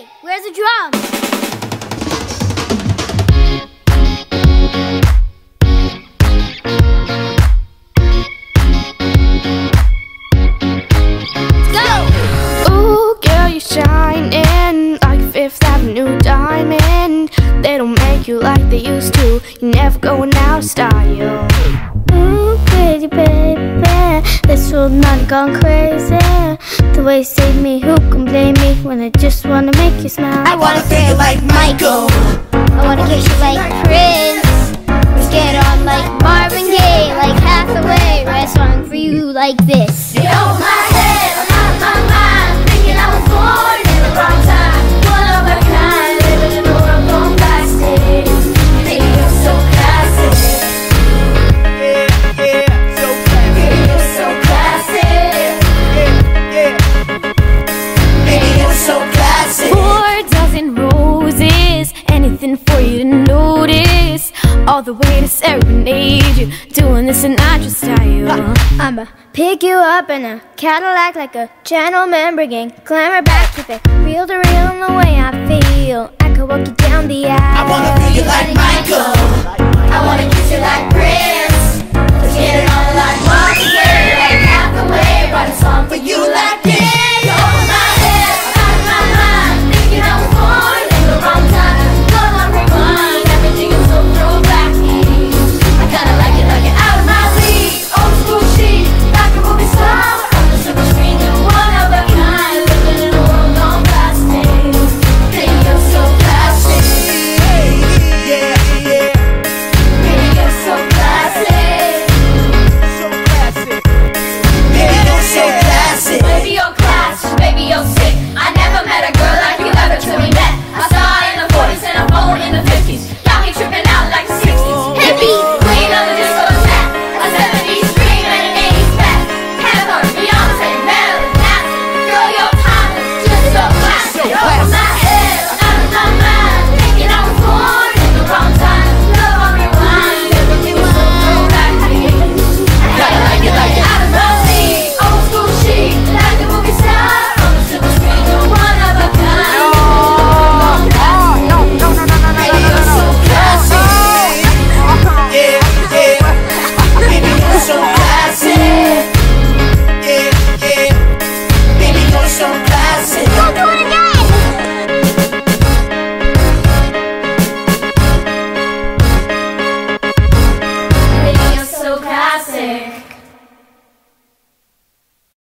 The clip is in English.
Hey, where's the drum? Shining like Fifth Avenue diamond. They don't make you like they used to. You're never going out of style. Ooh, pretty baby, this world not gone crazy. The way you save me, who can blame me? When I just wanna make you smile. I wanna feel like Michael. I wanna kiss you like Prince. Get on like Marvin Gaye, like Hathaway. Write a song for you like this. You know my head, I'm out of my mind. For you to notice, all the way to serenade you, doing this in Sinatra style. I'ma pick you up in a Cadillac like a gentleman brigade. Clamor back, keep it real to real in the way I feel. I could walk you down the aisle. I wanna feel you like Michael. I wanna kiss you like Prince. Let's get it on like Marvin Gaye, like Hathaway. Write a song for you like.